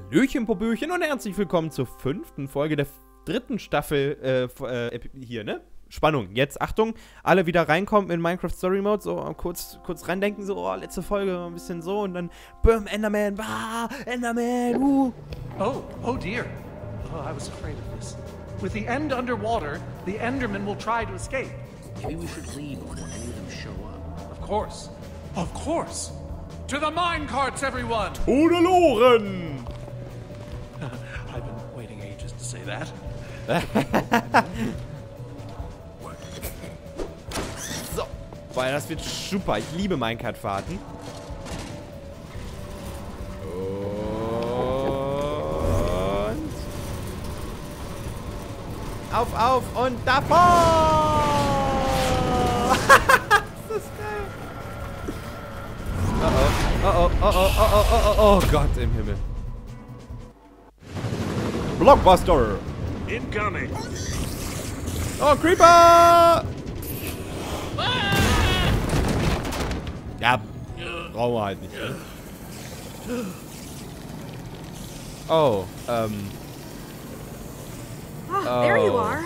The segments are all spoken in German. Hallöchen, Popöchen und herzlich willkommen zur 5. Folge der 3. Staffel, hier, ne? Spannung, jetzt, Achtung, alle wieder reinkommen in Minecraft Story Mode, so kurz reindenken, so, oh, letzte Folge, ein bisschen so und dann, boom, Enderman, bah, Enderman, Oh dear, oh, I was afraid of this. With the end underwater, the Enderman will try to escape. Maybe we should leave before any of them show up. Of course. To the mine carts, everyone! Todeloren! I've been waiting ages to say that. So, weil das wird super. Ich liebe Minecart-Fahrten. Und... Auf und davon! Oh Gott im Himmel. Blockbuster! Incoming! Oh, Creeper! Ja, brauchen wir halt nicht. Oh, Oh, there you are.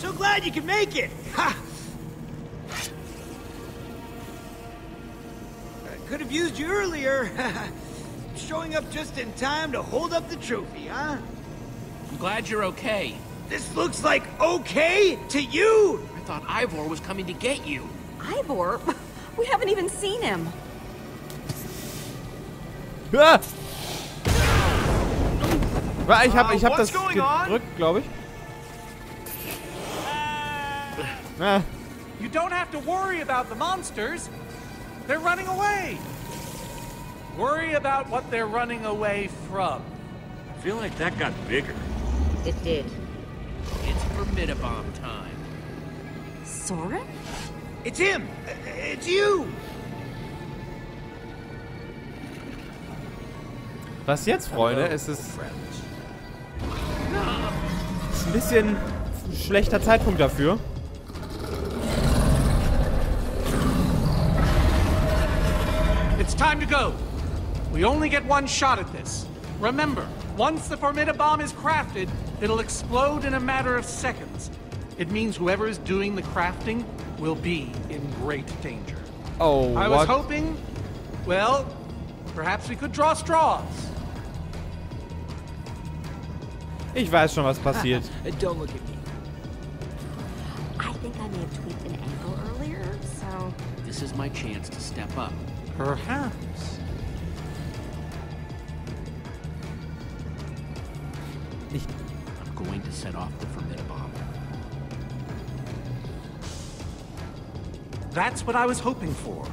So glad you could make it. Ha! Could have used you earlier. Showing up just in time to hold up the trophy, huh? I'm glad you're okay. This looks like okay to you? I thought Ivor was coming to get you. Ivor? We haven't even seen him. Ah! Ich hab das gedrückt, glaube ich. You don't have to worry about the monsters. They're running away! Worry about what they're running away from. I feel like that got bigger. It did. It's Formidabomb time. Soren? It's him! It's you! Was jetzt, Freunde? Es ist ein bisschen schlechter Zeitpunkt dafür. It's time to go. We only get one shot at this. Remember, once the Formidabomb is crafted, it'll explode in a matter of seconds. It means whoever is doing the crafting will be in great danger. Oh, I was hoping, well, perhaps we could draw straws. Ich weiß schon, was passiert. Don't look at me. I think I may have tweaked an angle earlier, so... This is my chance to step up. Perhaps. I'm going to set off the Formidabomb. That's what I was hoping for.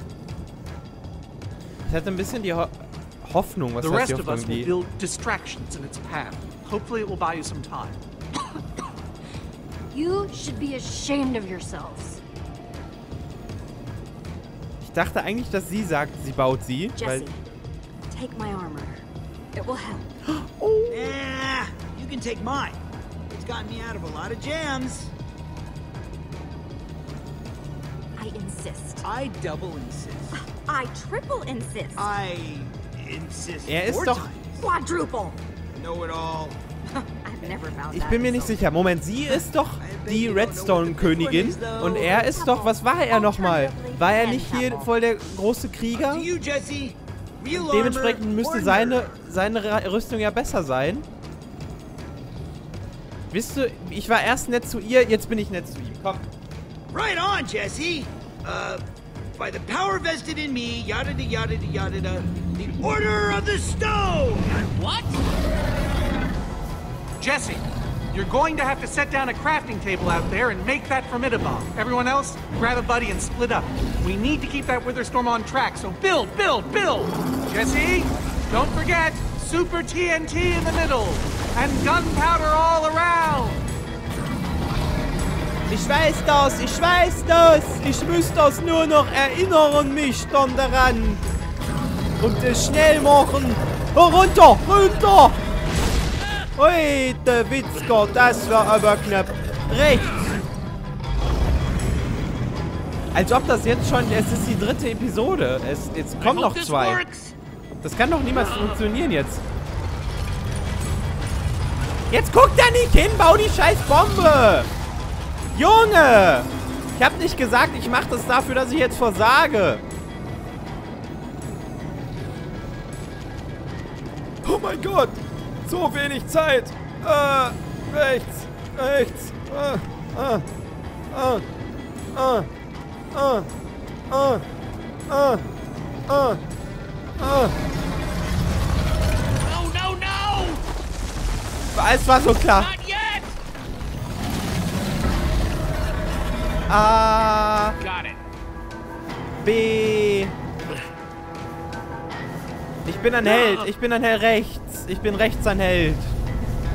Ich hatte ein bisschen die Hoffnung, was heißt die Hoffnung? The rest of us will build distractions in its path. Hopefully it will buy you some time. You should be ashamed of yourselves. Ich dachte eigentlich, dass sie sagt, sie baut sie. Jesse, take my armor. It will help. Oh. Yeah, you can take mine. It's gotten me out of a lot of jams. I insist. I double insist. I triple insist. I insist. Er ist doch quadruple. Know it all. Ich bin mir nicht sicher. Moment, sie ist doch die Redstone-Königin und er ist doch, was war er nochmal? War er nicht hier voll der große Krieger? Dementsprechend müsste seine Rüstung ja besser sein. Wisst ihr, ich war erst nett zu ihr, jetzt bin ich nett zu ihm. Komm. Right on, Jesse. By the power vested in me, yada yada yada, the order of the stone. What? Jesse, you're going to have to set down a crafting table out there and make that Formidabomb. Everyone else, grab a buddy and split up. We need to keep that Witherstorm on track, so build! Jesse, don't forget, super TNT in the middle and gunpowder all around. Ich weiß das. Ich muss das nur noch erinnern mich dann daran. Und es schnell machen. Oh, runter! Ui, der Witzgott, das war aber knapp. Rechts! Als ob das jetzt schon... Es ist die 3. Episode. Es kommen noch 2. Das kann doch niemals funktionieren jetzt. Jetzt guck da nicht hin, bau die scheiß Bombe! Junge! Ich hab nicht gesagt, ich mach das dafür, dass ich jetzt versage. Oh mein Gott! So wenig Zeit! Rechts! Rechts! No, no, no! Es war so klar! A. B. Ich bin ein Held. Ich bin ein Held rechts. Ich bin rechts ein Held.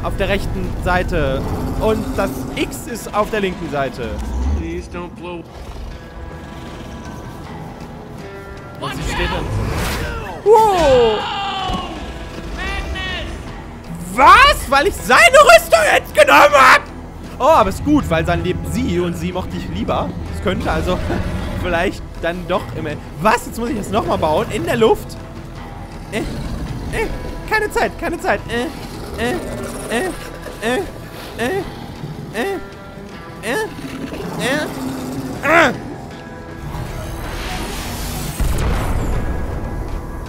Auf der rechten Seite. Und das X ist auf der linken Seite. Please don't blow. Was steht da? Wow. Was? Weil ich seine Rüstung jetzt genommen habe? Oh, aber ist gut, weil dann lebt sie und sie mochte ich lieber. Das könnte also vielleicht dann doch im Endeffekt. Was? Jetzt muss ich das nochmal bauen? In der Luft? Keine Zeit, keine Zeit.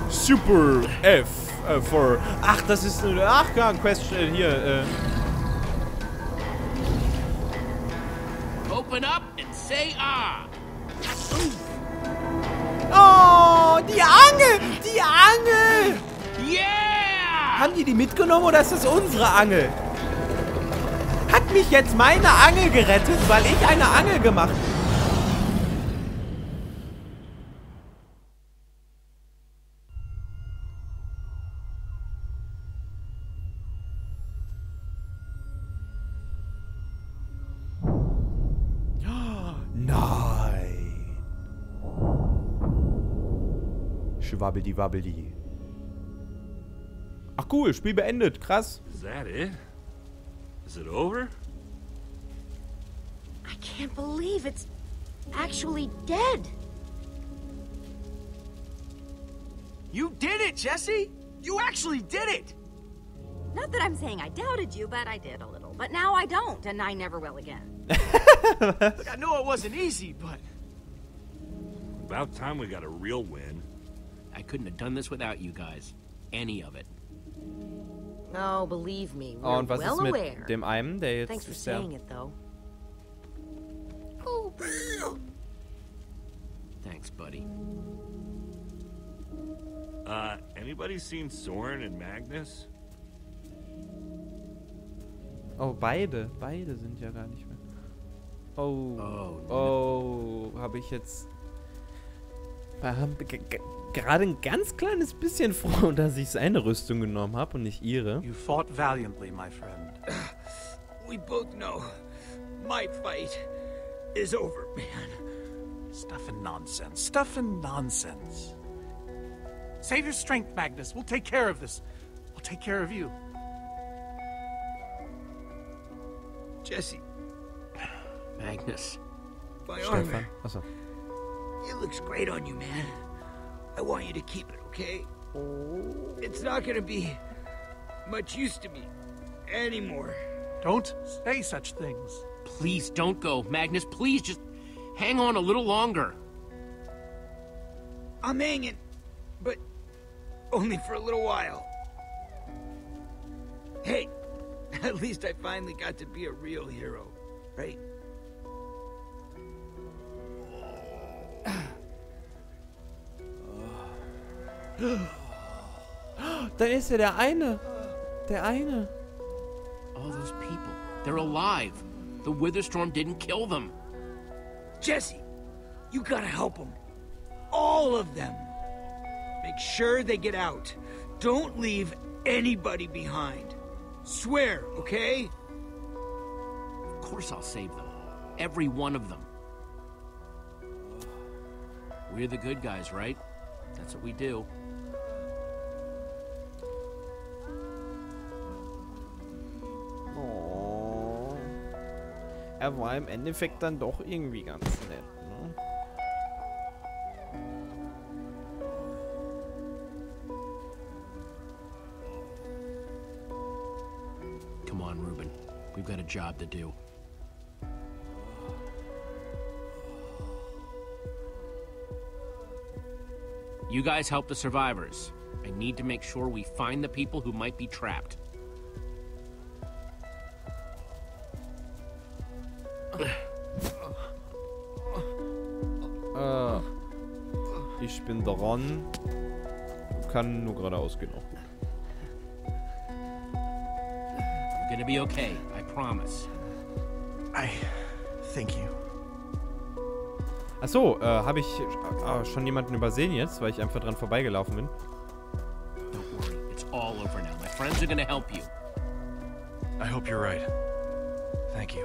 Super F for... Ach, das ist eine Nachgang-Question hier, Open up and say ah. Oh, die Angel! Die Angel! Yeah! Haben die mitgenommen oder ist das unsere Angel? Hat mich jetzt meine Angel gerettet, weil ich eine Angel gemacht habe. Wabbeldi, wabbeldi. Ach cool, Spiel beendet, krass. Is that it? Is it over? I can't believe it's actually dead. You did it, Jesse. You actually did it. Not that I'm saying I doubted you, but I did a little. But now I don't, and I never will again. Look, I know it wasn't easy, but about time we got a real win. I couldn't have done this without you guys. Any of it. Oh, believe me, we're well aware. Thanks for saying it, though. Oh, thanks, buddy. Anybody seen Soren and Magnus? Oh, beide sind ja gar nicht mehr. Oh, habe ich jetzt. Gerade ein ganz kleines bisschen froh, dass ich seine Rüstung genommen habe und nicht ihre. You fought valiantly, my friend. We both know my fight is over, man. Stuff and nonsense. Stuff and nonsense. Save your strength, Magnus. We'll take care of this. We'll take care of you. Jesse. Magnus. My armor. It looks great on you, man. I want you to keep it, okay? It's not gonna be much use to me anymore. Don't say such things. Please don't go, Magnus. Please just hang on a little longer. I'm hanging, but only for a little while. Hey, at least I finally got to be a real hero, right? Da ist ja der eine. Der eine. All those people. They're alive. The Witherstorm didn't kill them. Jesse, you gotta help them. All of them. Make sure they get out. Don't leave anybody behind. Swear, okay? Of course I'll save them. Every one of them. We're the good guys, right? That's what we do. Oh. War im Endeffekt dann doch irgendwie ganz nett, ne? Come on, Ruben. We've got a job to do. You guys help the survivors. I need to make sure we find the people who might be trapped. Ich bin dran. Kann nur geradeaus gehen, auch gut. I'm gonna be okay, I promise. I thank you. Achso, habe ich schon jemanden übersehen jetzt, weil ich einfach dran vorbeigelaufen bin? Don't worry, it's all over now. My friends are gonna help you. I hope you're right. Thank you.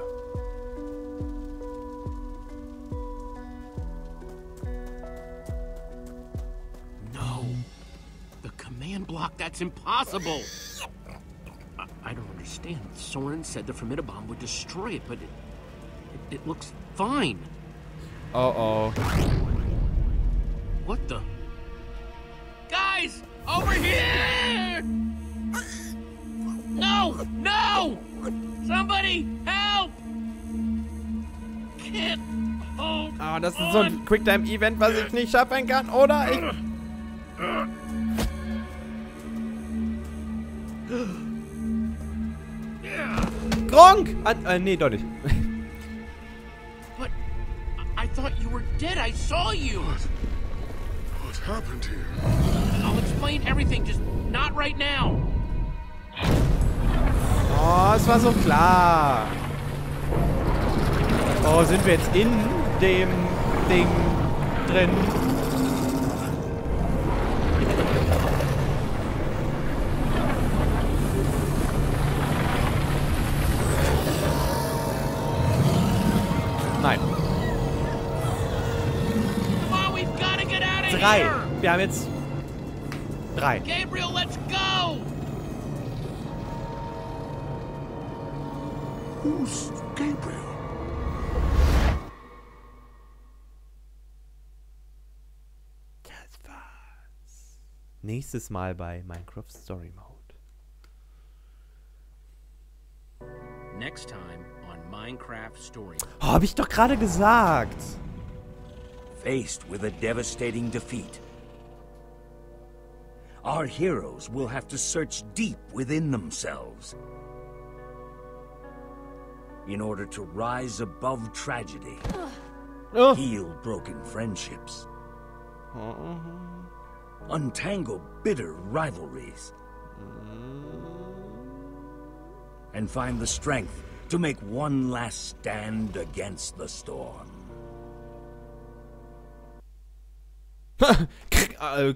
No. The command block, that's impossible. I don't understand. Soren said the Formidabomb would destroy it, but it looks fine. Uh-oh. What the? Guys! Over here! No! No! Somebody help! Can't hold on. Ah, das ist so ein Quicktime-Event, was ich nicht schaffen kann, oder? Ich... Gronk! Nee, doch nicht. I thought you were dead. I saw you. What happened here? I'll explain everything, just not right now. Oh, es war so klar. Oh, sind wir jetzt in dem Ding drin? Nein. Drei. Wir haben jetzt drei. Gabriel, let's go! Who's Gabriel? Das war's. Nächstes Mal bei Minecraft Story Mode. Next time on Minecraft Story Mode. Oh, hab ich doch gerade gesagt. Faced with a devastating defeat, our heroes will have to search deep within themselves in order to rise above tragedy, heal broken friendships, untangle bitter rivalries, and find the strength to make one last stand against the storm.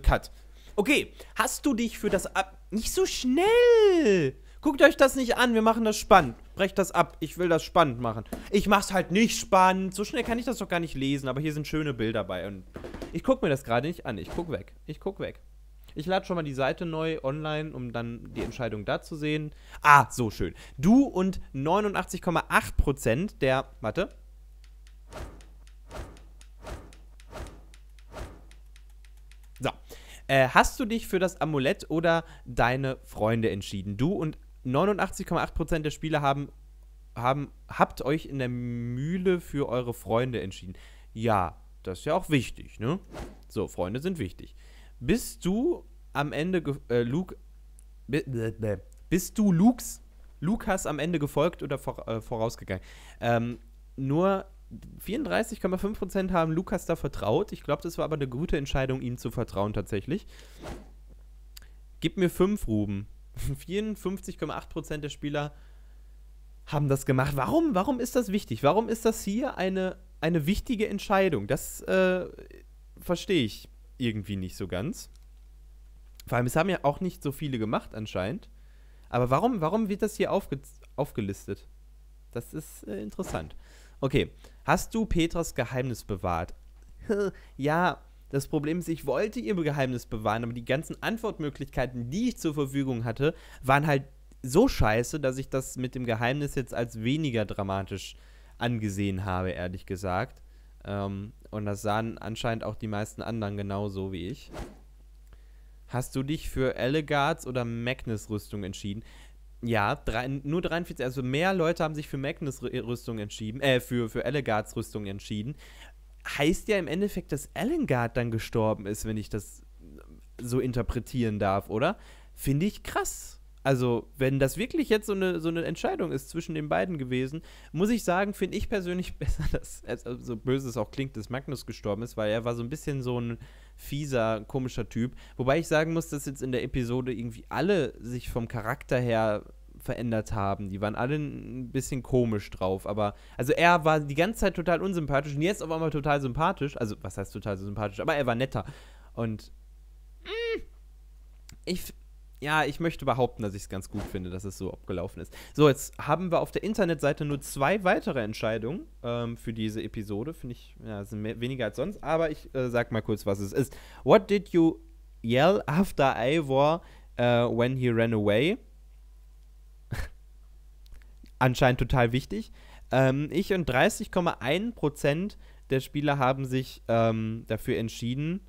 Cut. Okay, hast du dich für das ab... Nicht so schnell! Guckt euch das nicht an, wir machen das spannend. Brecht das ab, ich will das spannend machen. Ich mach's halt nicht spannend. So schnell kann ich das doch gar nicht lesen, aber hier sind schöne Bilder bei. Und ich guck mir das gerade nicht an, ich guck weg. Ich guck weg. Ich lade schon mal die Seite neu online, um dann die Entscheidung da zu sehen. Ah, so schön. Du und 89,8% der... Warte... So, hast du dich für das Amulett oder deine Freunde entschieden? Du und 89,8% der Spieler habt euch in der Mühle für eure Freunde entschieden. Ja, das ist ja auch wichtig, ne? So, Freunde sind wichtig. Bist du am Ende, Lukas am Ende gefolgt oder vorausgegangen? Nur 34,5% haben Lukas da vertraut. Ich glaube, das war aber eine gute Entscheidung, ihm zu vertrauen tatsächlich. Gib mir 5, Ruben. 54,8% der Spieler haben das gemacht. Warum? Warum ist das wichtig? Warum ist das hier eine wichtige Entscheidung? Das verstehe ich irgendwie nicht so ganz. Vor allem, es haben ja auch nicht so viele gemacht anscheinend. Aber warum wird das hier aufgelistet? Das ist interessant. Okay, hast du Petras Geheimnis bewahrt? Ja, das Problem ist, ich wollte ihr Geheimnis bewahren, aber die ganzen Antwortmöglichkeiten, die ich zur Verfügung hatte, waren halt so scheiße, dass ich das mit dem Geheimnis jetzt als weniger dramatisch angesehen habe, ehrlich gesagt. Und das sahen anscheinend auch die meisten anderen genauso wie ich. Hast du dich für Ellegaards oder Magnus Rüstung entschieden? Ja, nur 43, also mehr Leute haben sich für Magnus Rüstung entschieden, für Ellegaards Rüstung entschieden. Heißt ja im Endeffekt, dass Ellegaard dann gestorben ist, wenn ich das so interpretieren darf, oder? Finde ich krass. Also, wenn das wirklich jetzt so eine Entscheidung ist zwischen den beiden gewesen, muss ich sagen, finde ich persönlich besser, dass, so böse es auch klingt, dass Magnus gestorben ist, weil er war so ein bisschen so ein fieser, komischer Typ. Wobei ich sagen muss, dass jetzt in der Episode irgendwie alle sich vom Charakter her verändert haben. Die waren alle ein bisschen komisch drauf, aber, also er war die ganze Zeit total unsympathisch und jetzt auf einmal total sympathisch. Also, was heißt total sympathisch? Aber er war netter. Und ich möchte behaupten, dass ich es ganz gut finde, dass es so abgelaufen ist. So, jetzt haben wir auf der Internetseite nur 2 weitere Entscheidungen für diese Episode. Finde ich, ja, sind mehr, weniger als sonst. Aber ich sag mal kurz, was es ist. What did you yell after Eivor when he ran away? Anscheinend total wichtig. Ich und 30,1% der Spieler haben sich dafür entschieden,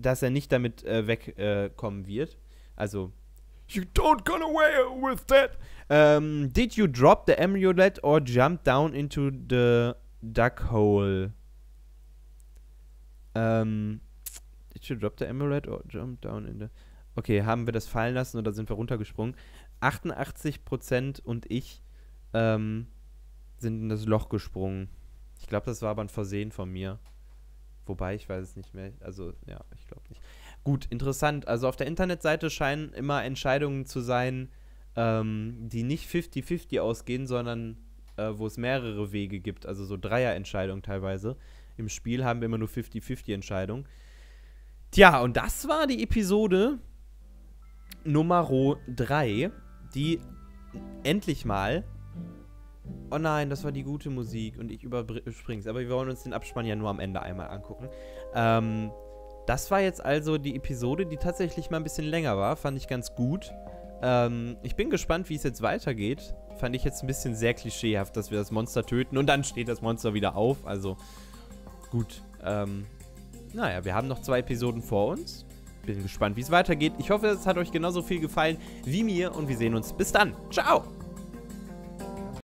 dass er nicht damit wegkommen wird. Also, you don't get away with that. Did you drop the amulet or jump down into the duck hole? Did you drop the amulet or jump down in the... Okay, haben wir das fallen lassen oder sind wir runtergesprungen? 88% und ich sind in das Loch gesprungen. Ich glaube, das war aber ein Versehen von mir. Wobei, ich weiß es nicht mehr. Also, ja, ich glaube nicht. Gut, interessant. Also auf der Internetseite scheinen immer Entscheidungen zu sein, die nicht 50-50 ausgehen, sondern wo es mehrere Wege gibt. Also so Dreierentscheidungen teilweise. Im Spiel haben wir immer nur 50-50-Entscheidungen. Tja, und das war die Episode Nummer 3, die endlich mal... Oh nein, das war die gute Musik und ich überspringe es. Aber wir wollen uns den Abspann ja nur am Ende einmal angucken. Das war jetzt also die Episode, die tatsächlich mal ein bisschen länger war. Fand ich ganz gut. Ich bin gespannt, wie es jetzt weitergeht. Fand ich jetzt ein bisschen sehr klischeehaft, dass wir das Monster töten und dann steht das Monster wieder auf. Also gut. Naja, wir haben noch 2 Episoden vor uns. Bin gespannt, wie es weitergeht. Ich hoffe, es hat euch genauso viel gefallen wie mir und wir sehen uns. Bis dann. Ciao!